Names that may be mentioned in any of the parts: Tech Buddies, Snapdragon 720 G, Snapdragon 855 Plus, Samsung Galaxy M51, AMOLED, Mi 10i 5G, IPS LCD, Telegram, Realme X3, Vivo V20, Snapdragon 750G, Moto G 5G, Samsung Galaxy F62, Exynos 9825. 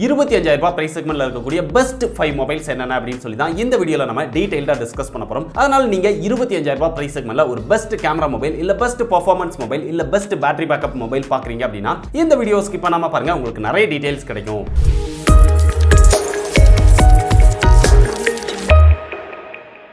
25000 price segmentல இருக்கக்கூடிய best 5 mobiles என்னென்ன அப்படினு சொல்லி தான் இந்த வீடியோல நம்ம டீடைலா டிஸ்கஸ் பண்ண போறோம். அதனால நீங்க 25000 price segmentல ஒரு பெஸ்ட் கேமரா மொபைல் இல்ல பெஸ்ட் பெர்ஃபார்மன்ஸ் மொபைல் இல்ல பெஸ்ட் பேட்டரி பேக்கப் மொபைல் பார்க்கறீங்க அப்படினா இந்த வீடியோ ஸ்கிப் பண்ணாம பாருங்க, உங்களுக்கு நிறைய டீடைல்ஸ் கிடைக்கும்.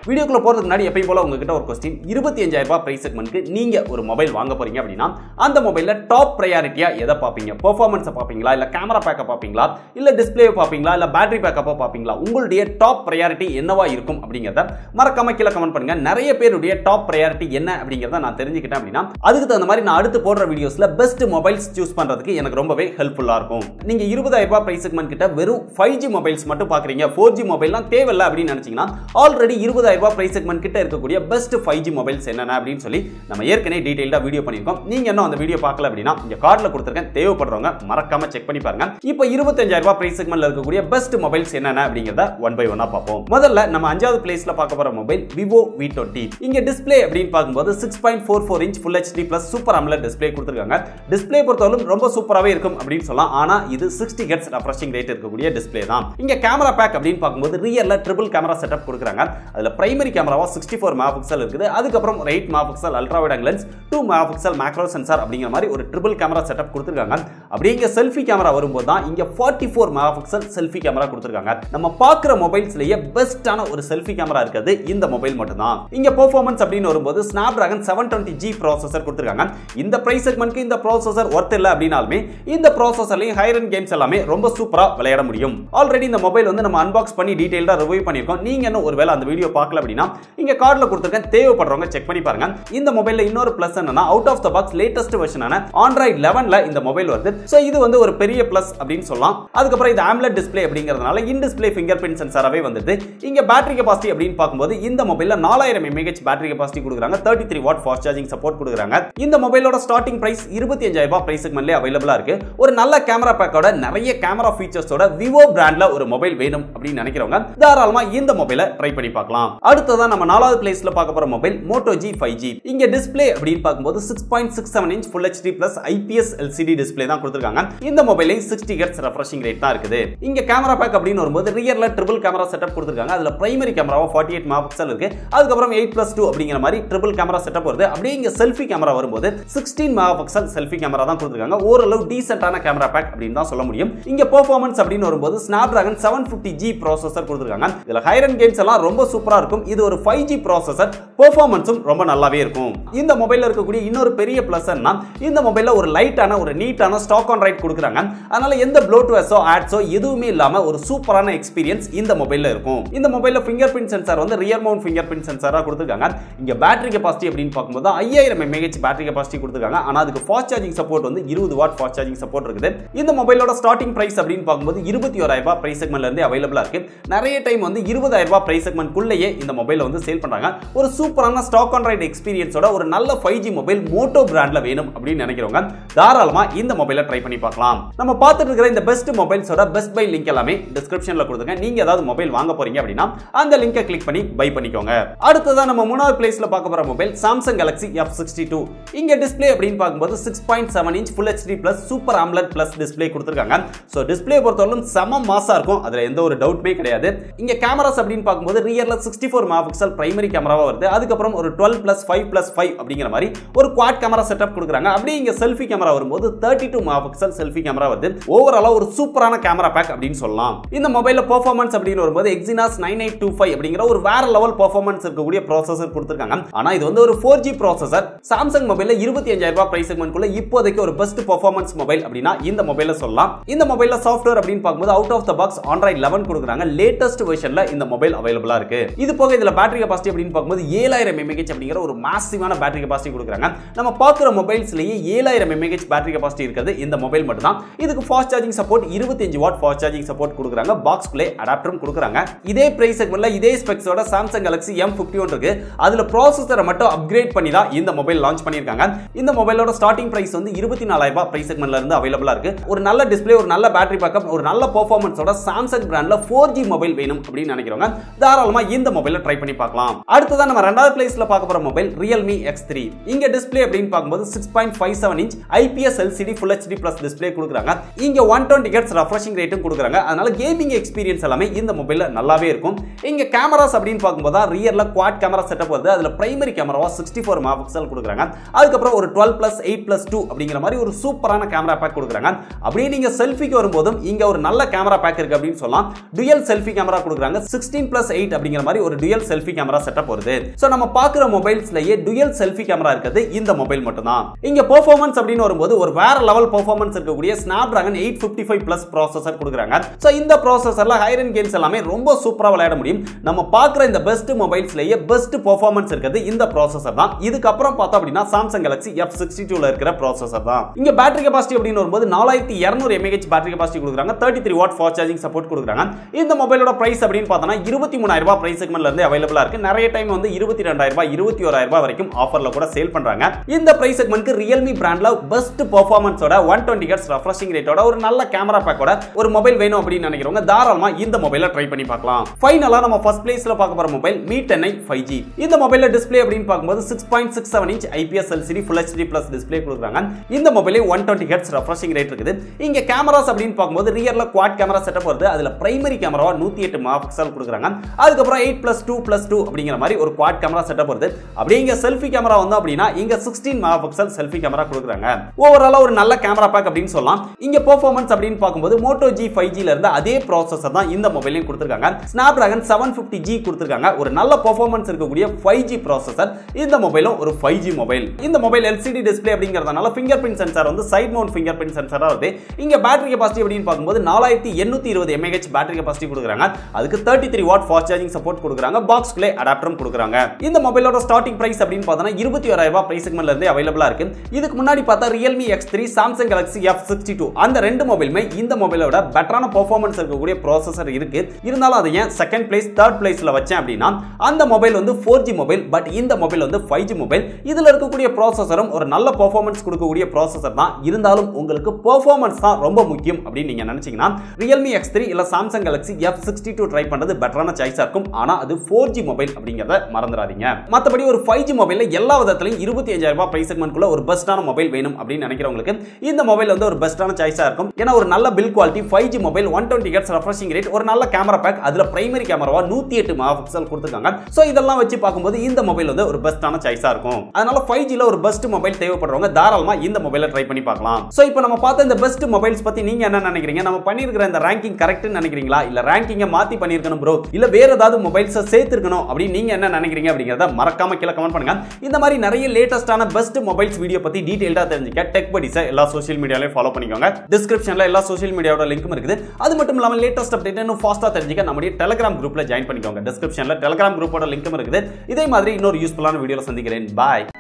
வீடியோக்குள்ள போறதுக்கு முன்னாடி எப்பயும் போல உங்ககிட்ட ஒரு क्वेश्चन, 25000 பிரைஸ் செக்மென்ட்க்கு நீங்க ஒரு மொபைல் வாங்க போறீங்க அப்படினா அந்த மொபைல்ல டாப் பிரையாரிட்டியா எதை பாப்பீங்க? பெர்ஃபார்மன்ஸை பாப்பீங்களா, இல்ல கேமரா பேக்கப் பாப்பீங்களா, இல்ல டிஸ்ப்ளேவை பாப்பீங்களா, இல்ல பேட்டரி பேக்கப்பை பாப்பீங்களா? உங்களுடைய டாப் பிரையாரிட்டி என்னவா இருக்கும் அப்படிங்கறத மறக்காம கீழ கமெண்ட் பண்ணுங்க. நிறைய பேருடைய டாப் பிரையாரிட்டி என்ன அப்படிங்கறத நான் தெரிஞ்சுக்கிட்டேன் அப்படினா அதுக்கு தகுந்த மாதிரி நான் அடுத்து போடுற வீடியோஸ்ல பெஸ்ட் மொபைல்ஸ் சூஸ் பண்றதுக்கு எனக்கு ரொம்பவே ஹெல்ப்ஃபுல்லா இருக்கும். நீங்க 20000 பிரைஸ் செக்மென்ட் கிட்ட வெறும் 5G மொபைல்ஸ் மட்டும் பாக்குறீங்க, 4G மொபைல்லாம் தேவையில்லை அப்படின்னு நினைச்சீங்கன்னா ஆல்ரெடி 20000 பிரைஸ் செக்மென்ட் கிட்ட இருக்கக்கூடிய பெஸ்ட் 5G மொபைல்ஸ் என்னென்ன அப்படின்னு சொல்லி நம்ம ஏற்கனவே டீடைலா வீடியோ பண்ணிருக்கோம். நீங்க என்ன அந்த வீடியோ பார்க்கல அப்படின்னா இந்த கார்டுல கொடுத்திருக்கேன், தேவைப்படுறவங்க மறக்காம செக் பண்ணி பாருங்க. இப்போ 25000 பிரைஸ் செக்மென்ட்ல இருக்கக்கூடிய பெஸ்ட் மொபைல்ஸ் என்னென்ன அப்படிங்கறத 1 by 1 பார்ப்போம். முதல்ல நம்ம 5வது பிளேஸ்ல பார்க்க போற மொபைல் Vivo V20. இங்க டிஸ்ப்ளே அப்படின்னு பாக்கும்போது 6.44 inch full HD plus super AMOLED display கொடுத்திருக்காங்க. டிஸ்ப்ளே பொறுத்தவரை ரொம்ப சூப்பராவே இருக்கும் அப்படின்னு சொல்லலாம். ஆனா இது 60 Hz refreshing rate இருக்கக்கூடிய டிஸ்ப்ளே தான். இங்க கேமரா பேக் அப்படின்னு பாக்கும்போது ரியல்ல ட்ரிபிள் கேமரா செட்டப் கொடுக்கறாங்க. அதுல பிரைமரி கேமராவா 64 மெகாபிக்சல் இருக்குது. அதுக்கப்புறம் 8 megapixel ultra wide angle lens, 2 megapixel macro sensor அப்படிங்கிற மாதிரி ஒரு ட்ரிபிள் கேமரா செட்டப் கொடுத்திருக்காங்க. அப்படிங்க செல்ஃபி கேமரா வரும்போது தான் இங்க 44 மெகாபிக்சல் செல்ஃபி கேமரா கொடுத்திருக்காங்க. நம்ம பார்க்குற மொபைல்ஸ்லயே பெஸ்டான ஒரு செல்ஃபி கேமரா இருக்குது இந்த மொபைல் மட்டும்தான். இங்க பெர்ஃபார்மன்ஸ் அப்படின்னு வரும்போது Snapdragon 720 G ப்ராசஸர் கொடுத்திருக்காங்க. இந்த பிரைஸ் செக்மென்ட்க்கு இந்த ப்ராசஸர் ஒர்த் இல்ல அப்படினாலுமே இந்த ப்ராசஸர்லயே ஹை ரேஞ்ச் கேம்ஸ் எல்லாமே ரொம்ப சூப்பரா விளையாட முடியும். ஆல்ரெடி இந்த மொபைல் வந்து நம்ம அன்பாக்ஸ் பண்ணி டீடைலா ரிவ்யூ பண்ணிருக்கோம். நீங்க என்ன ஒருவேளை அந்த வீடியோ பார்க்கல அப்படினா இங்க கார்டுல கொடுத்திருக்கேன், தேவைப்படுறவங்க செக் பண்ணி பாருங்க. இந்த மொபைல்ல இன்னொரு பிளஸ் என்னன்னா out of the box latest வெர்ஷனான Android 11ல இந்த மொபைல் வருது. சோ இது வந்து ஒரு பெரிய பிளஸ் அப்படினு சொல்லலாம். அதுக்கு அப்புறம் இது AMOLED டிஸ்ப்ளே அப்படிங்கறதனால இன் டிஸ்ப்ளே fingerprint சென்சாராவே வந்துது. இங்க பேட்டரி கெபாசிட்டி அப்படினு பாக்கும்போது இந்த மொபைல்ல 4000 mAh பேட்டரி கெபாசிட்டி கொடுக்கறாங்க. 33 வாட் ஃபாஸ்ட் சார்ஜிங் சப்போர்ட் கொடுக்கறாங்க. இந்த மொபைலோட ஸ்டார்டிங் பிரைஸ் 25000 பிரைஸ் செக்மென்ட்ல அவேலபிளா இருக்கு. ஒரு நல்ல கேமரா பேக்கோட நிறைய கேமரா ஃபீச்சர்ஸோட Vivo பிராண்ட்ல ஒரு மொபைல் வேணும் அப்படினு நினைக்கிறவங்க தாராளமா இந்த மொபைலை ட்ரை பண்ணி பார்க்கலாம். அடுத்ததா நம்ம 4வது பிளேஸ்ல பார்க்க போற மொபைல் Moto G 5G. இங்க டிஸ்ப்ளே அப்படின்னு பாக்கும்போது 6.67 inch full HD plus IPS LCD display தான் கொடுத்திருக்காங்க. இந்த மொபைல்ல 60 Hz refreshing rate தான் இருக்குது. இங்க கேமரா பேக் அப்படின்னு வரும்போது ரியர்ல ட்ரிபிள் கேமரா செட்டப் கொடுத்திருக்காங்க. அதுல பிரைமரி கேமராவா 48 மெகாபிக்சல் இருக்கு. அதுக்கு அப்புறம் 8+2 அப்படிங்கிற மாதிரி ட்ரிபிள் கேமரா செட்டப் வருது. அப்படியே இங்க செல்ஃபி கேமரா வரும்போது 16 மெகாபிக்சல் செல்ஃபி கேமரா தான் கொடுத்திருக்காங்க. ஓரளவு டீசன்ட்டான கேமரா பேக் அப்படினு தான் சொல்ல முடியும். இங்க பெர்ஃபார்மன்ஸ் அப்படின்னு வரும்போது Snapdragon 750G ப்ராசஸர் கொடுத்திருக்காங்க. இதுல ஹை ரேஞ்ச் கேம்ஸ் எல்லாம் ரொம்ப சூப்பரா இருக்கும். இது ஒரு 5G ப்ராசஸர், பெர்ஃபார்மன்ஸும் ரொம்ப நல்லாவே இருக்கும். இந்த மொபைல்ல இருக்கக்கூடிய இன்னொரு பெரிய பிளஸ்னா இந்த மொபைல்ல ஒரு லைட்டான ஒரு நீட்டான ஸ்டாக் ஆன் ரைட் கொடுக்கறாங்க. அதனால எந்த ப்ளூடூத்ஸோ ஆட்ஸோ எதுவுமே இல்லாம ஒரு சூப்பரான எக்ஸ்பீரியன்ஸ் இந்த மொபைல்ல இருக்கும். இந்த மொபைல்ல fingerprint சென்சார் வந்து ரியர் மவுண்ட் fingerprint சென்சாரா கொடுத்திருக்காங்க. இங்க பேட்டரி கெபாசிட்டி அப்படின்னு பாக்கும்போது 5000 mAh பேட்டரி கெபாசிட்டி கொடுத்திருக்காங்க. ஆனா அதுக்கு ஃபாஸ்ட் சார்ஜிங் சப்போர்ட் வந்து 20 வாட் ஃபாஸ்ட் சார்ஜிங் சப்போர்ட் இருக்குது. இந்த மொபைலோட ஸ்டார்டிங் பிரைஸ் அப்படின்னு பாக்கும்போது 21000 பிரைஸ் செக்மென்ட்ல இருந்து அவேலபிளா இருக்கு. நிறைய டைம் வந்து 20000 பிரைஸ் செக்மென்ட் குள்ளேயே இந்த மொபைலை வந்து சேல் பண்றாங்க. ஒரு சூப்பரான ஸ்டாக் ஆன் ரைட் எக்ஸ்பீரியன்ஸோட ஒரு நல்ல 5G மொபைல் மோட்டோ பிராண்ட்ல வேணும் அப்படின்னு நினைக்கிறவங்க தாராளமா இந்த மொபைலை ட்ரை பண்ணி பார்க்கலாம். நம்ம பார்த்துட்டு இருக்கிற இந்த பெஸ்ட் மொபைல்ஸோட பெஸ்ட் பை லிங்க் எல்லாமே டிஸ்கிரிப்ஷன்ல கொடுத்துங்க. நீங்க ஏதாவது மொபைல் வாங்க போறீங்க அப்படின்னா அந்த லிங்கை கிளிக் பண்ணி பை பண்ணிக்கோங்க. அடுத்ததா நம்ம 3வது பிளேஸ்ல பார்க்க போற மொபைல் Samsung Galaxy F62. இங்க டிஸ்ப்ளே அப்படின்னு பாக்கும்போது 6.7 inch full HD plus super AMOLED plus display கொடுத்திருக்காங்க. சோ டிஸ்ப்ளே பொறுத்தவரை செம மாசா இருக்கும், அதுல எந்த ஒரு டவுட்மே கிடையாது. இங்க கேமராஸ் அப்படின்னு பாக்கும்போது ரியர்ல 64 மெகாபிக்சல் பிரைமரி கேமராவா வருது. அதுக்கு அப்புறம் ஒரு 12+5+5 அப்படிங்கிற மாதிரி ஒரு குவாட் கேமரா செட்டப் கொடுக்கறாங்க. அப்படியே இங்க செல்ஃபி கேமரா வரும்போது 32 மெகாபிக்சல் செல்ஃபி கேமரா வருது. ஓவராலா ஒரு சூப்பரான கேமரா பேக் அப்படினு சொல்லலாம். இந்த மொபைல்ல பெர்ஃபார்மன்ஸ் அப்படினு வரும்போது Exynos 9825 அப்படிங்கிற ஒரு வேற லெவல் பெர்ஃபார்மன்ஸ் இருக்கக்கூடிய ப்ராசஸர் கொடுத்திருக்காங்க. ஆனா இது வந்து ஒரு 4G ப்ராசஸர். Samsung மொபைல்ல 25000 பிரைஸ் செக்மென்ட்க்குள்ள இப்போதைக்கு ஒரு பெஸ்ட் பெர்ஃபார்மன்ஸ் மொபைல் அப்படினா இந்த மொபைலை சொல்லலாம். இந்த மொபைல்ல சாஃப்ட்வேர் அப்படினு பாக்கும்போது out of the box Android 11 கொடுக்கறாங்க. லேட்டஸ்ட் வெர்ஷன்ல இந்த மொபைல் அவேலபிளா இருக்கு. இது போக இதுல பேட்டரி கெபாசிட்டி அப்படினு பாக்கும்போது 7000 mAh அப்படிங்கற ஒரு மாசிவான பேட்டரி கெபாசிட்டி கொடுக்கறாங்க. நம்ம பார்க்குற மொபைல்ஸ்லயே 7000 mAh பேட்டரி கெபாசிட்டி இருக்குது இந்த மொபைல் மட்டும்தான். இதுக்கு fast charging support 25 watt fast charging support கொடுக்கறாங்க. பாக்ஸ் குள்ள அடாப்டரும் கொடுக்கறாங்க. இதே பிரைஸ் செக்மென்ட்ல இதே ஸ்பெக்ஸோட Samsung Galaxy M51 இருக்கு. அதுல ப்ராசஸரை மட்டும் அப்கிரேட் பண்ணி தான் இந்த மொபைல் லான்ச் பண்ணிருக்காங்க. இந்த மொபைலோட ஸ்டார்டிங் பிரைஸ் வந்து 24000 பிரைஸ் செக்மென்ட்ல இருந்து அவேலபிளா இருக்கு. ஒரு நல்ல டிஸ்ப்ளே, ஒரு நல்ல பேட்டரி பேக்கப், ஒரு நல்ல பெர்ஃபார்மன்ஸோட Samsung பிராண்ட்ல 4G மொபைல் வேணும் அப்படினு நினைக்கிறவங்க தாராளமா இந்த மொபைல் மொபைல ட்ரை பண்ணி பார்க்கலாம். அடுத்ததான் நம்ம ரெண்டாவது பிளேஸ்ல பார்க்க போற மொபைல் Realme X3. இங்க டிஸ்ப்ளே அப்படினு பாக்கும்போது 6.57 inch IPS LCD Full HD Plus display கொடுக்கறாங்க. இங்க 120 Hz refreshing rateம் கொடுக்கறாங்க. அதனால கேமிங் எக்ஸ்பீரியன்ஸ் எல்லாமே இந்த மொபைல்ல நல்லாவே இருக்கும். இங்க கேமராஸ் அப்படினு பாக்கும்போது ரியர்ல குவாட் கேமரா செட்டப் வருது. அதுல பிரைமரி கேமராவா 64 மெகாபிக்சல் கொடுக்கறாங்க. அதுக்கு அப்புறம் ஒரு 12+8+2 அப்படிங்கற மாதிரி ஒரு சூப்பரான கேமரா பேக் கொடுக்கறாங்க. அப்படியே நீங்க செல்ஃபிக்கு வரும்போது இங்க ஒரு நல்ல கேமரா பேக் இருக்கு அப்படினு சொல்லலாம். டுயல் செல்ஃபி கேமரா கொடுக்கறாங்க. 16+8 அப்படிங்கற மாதிரி ஒரு டுயல் செல்ஃபி கேமரா செட்டப் வருது. சோ நம்ம பார்க்குற மொபைல்ஸ்லயே டுயல் செல்ஃபி கேமரா இருக்குது இந்த மொபைல் மட்டும்தான். இங்க பெர்ஃபார்மன்ஸ் அப்படினு வரும்போது ஒரு வேற லெவல் பெர்ஃபார்மன்ஸ் இருக்கக்கூடிய Snapdragon 855 Plus ப்ராசஸர் கொடுக்கறாங்க. சோ இந்த ப்ராசஸர்ல ஹையர் எண்ட் கேம்ஸ் எல்லாமே ரொம்ப சூப்பரா விளையாட முடியும். நம்ம பார்க்குற இந்த பெஸ்ட் மொபைல்ஸ்லயே பெஸ்ட் பெர்ஃபார்மன்ஸ் இருக்குது இந்த ப்ராசஸர் தான். இதுக்கு அப்புறம் பார்த்தா அப்படினா Samsung Galaxy F62 ல இருக்கிற ப்ராசஸர் தான். இங்க பேட்டரி கெபாசிட்டி அப்படினு வரும்போது 4200 mAh பேட்டரி கெபாசிட்டி கொடுக்கறாங்க. 33 வாட் ஃபாஸ்ட் சார்ஜிங் சப்போர்ட் கொடுக்கறாங்க. இந்த மொபைலோட பிரைஸ் அப்படினு பார்த்தா 23000 ரூபாய் பிரைஸ் செக்மெண்ட்ல இருந்து அவேலபிளா இருக்கு. நிறைய டைம் வந்து 22000 ரூபாய் 21000 ரூபாய் வரைக்கும் ஆஃபர்ல கூட சேல் பண்றாங்க. இந்த பிரைஸ் செக்மெண்ட்க்கு Realme பிராண்ட்ல பெஸ்ட் பெர்ஃபார்மன்ஸோட 120 Hz refreshing rateோட ஒரு நல்ல கேமரா பேக்கோட ஒரு மொபைல் வேணும் அப்படி நினைக்கிறவங்க தாராளமா இந்த மொபைலை ட்ரை பண்ணி பார்க்கலாம். ஃபைனலா நம்ம ஃபர்ஸ்ட் பிளேஸ்ல பார்க்க போற மொபைல் Mi 10i 5G. இந்த மொபைல்ல டிஸ்ப்ளே அப்படினு பாக்கும்போது 6.67 inch IPS LCD Full HD Plus display கொடுக்கறாங்க. இந்த மொபைலே 120 Hz refreshing rate இருக்குது. இங்க கேமராஸ் அப்படினு பாக்கும்போது ரியர்ல குவாட் கேமரா செட்டப் வருது. அதுல பிரைமரி கேமராவா 108 மெகாபிக்சல் கொடுக்கறாங்க. அதுக்கு அப்புறம் 8+2+2 அப்படிங்கற மாதிரி ஒரு குவாட் கேமரா செட்டப் வருது. அப்படியே இங்க செல்ஃபி கேமரா வந்து அப்படினா இங்க 16 மெகாபிக்சல் செல்ஃபி கேமரா கொடுக்கறாங்க. ஓவராலா ஒரு நல்ல கேமரா பேக் அப்படினு சொல்லலாம். இங்க பெர்ஃபார்மன்ஸ் அப்படினு பாக்கும்போது Moto G 5G ல இருந்த அதே ப்ராசஸர் தான் இந்த மொபைலையும் கொடுத்திருக்காங்க. Snapdragon 750G கொடுத்திருக்காங்க. ஒரு நல்ல பெர்ஃபார்மன்ஸ் இருக்கக்கூடிய 5G ப்ராசஸர். இந்த மொபைலும் ஒரு 5G மொபைல். இந்த மொபைல் LCD டிஸ்ப்ளே அப்படிங்கறதனால fingerprint sensor வந்து side mount fingerprint sensor ஆ வருது. இங்க பேட்டரி கெபாசிட்டி அப்படினு பாக்கும்போது 4820 mAh பேட்டரி கெபாசிட்டி கொடுக்கறாங்க. அதுக்கு 33 வாட் ஃபாஸ்ட் சார்ஜிங் சப்போர்ட் கொடுக்கறாங்க. பாக்ஸ் குள்ள அடாப்டரும் கொடுக்கறாங்க. இந்த மொபைலோட ஸ்டார்டிங் பிரைஸ் அப்படினு பார்த்தா 21000 ரூபாய் பிரைஸ் செக்மெண்ட்ல இருந்து அவேலபிளா இருக்கு. இதுக்கு முன்னாடி பார்த்தா Realme X3, Samsung Galaxy F62 அந்த ரெண்டு மொபைலுமே இந்த மொபைலோட பெட்டரான பெர்ஃபார்மன்ஸ் இருக்கக்கூடிய ப்ராசஸர் இருக்கு. இருந்தாலும் அது ஏன் செகண்ட் பிளேஸ் தேர்ட் பிளேஸ்ல வச்சேன் அப்படினா அந்த மொபைல் வந்து 4G மொபைல், பட் இந்த மொபைல் வந்து 5G மொபைல். இதுல இருக்கக்கூடிய ப்ராசஸரும் ஒரு நல்ல பெர்ஃபார்மன்ஸ் கொடுக்கக்கூடிய ப்ராசஸர் தான். இருந்தாலும் உங்களுக்கு பெர்ஃபார்மன்ஸ் தான் ரொம்ப முக்கியம் அப்படினு நீங்க நினைச்சீங்கனா Realme X3 இல்ல Samsung Galaxy F62 ட்ரை பண்றது பெட்டரான சாய்ஸா இருக்கும். ஆனா அது 4G மொபைல் அப்படிங்கறத மறந்துடாதீங்க. மத்தபடி ஒரு 5G மொபைல்ல எல்லா விதத்திலயும் 25000 ரூபாய் பிரைஸ் செக்மெண்ட்க்குள்ள ஒரு பெஸ்டான மொபைல் வேணும் அப்படினு நினைக்கிறவங்களுக்கு இந்த மொபைல் வந்து ஒரு பெஸ்டான சாய்ஸா இருக்கும். ஏனா ஒரு நல்ல பில் குவாலிட்டி 5G மொபைல், 120 Hz refreshing rate, ஒரு நல்ல கேமரா பேக், அதுல பிரைமரி கேமராவா 108 மெகாபிக்சல் கொடுத்திருக்காங்க. சோ இதெல்லாம் வச்சு பாக்கும்போது இந்த மொபைல் வந்து ஒரு பெஸ்டான சாய்ஸா இருக்கும். அதனால 5G ல ஒரு பெஸ்ட் மொபைல் தேவைப்படுறவங்க தாராளமா இந்த மொபைலை ட்ரை பண்ணி பார்க்கலாம். சோ இப்போ நம்ம பார்த்த இந்த பெஸ்ட் மொபைல்ஸ் பத்தி நீங்க என்ன நினைக்கிறீங்க? நம்ம பண்ணியிருக்கிற இந்த ரேங்கிங் கரெக்ட்னு நினைக்கிறீங்களா? இல்ல ரேங்கிங்க மாத்தி பண்ணிருக்கணும் bro, இல்ல வேற ஏதாவது மொபைல்ஸ் சேர்த்திருக்கணும் அப்படி நீங்க என்ன நினைக்கிறீங்க அப்படிங்கறத மறக்காம கீழ கமெண்ட் பண்ணுங்க. இந்த மாதிரி நிறைய லேட்டஸ்டான பெஸ்ட் மொபைல்ஸ் வீடியோ பத்தி டீடைலா தெரிஞ்சுக்க டெக் படிஸ் எல்லா சோஷியல் மீடியாலயே ஃபாலோ பண்ணிக்கோங்க. டிஸ்கிரிப்ஷன்ல எல்லா சோஷியல் மீடியாவோட லிங்க்கும் இருக்குது. அது மட்டும் இல்லாம லேட்டஸ்ட் அப்டேட் இன்னும் ஃபாஸ்டா தெரிஞ்சுக்க நம்மளுடைய டெலிகிராம் குரூப்ல ஜாயின் பண்ணிக்கோங்க. டிஸ்கிரிப்ஷன்ல டெலிகிராம் குரூப்போட லிங்க்கும் இருக்குது. இதே மாதிரி இன்னொரு யூஸ்ஃபுல்லான வீடியோல சந்திக்கிறேன். பாய்.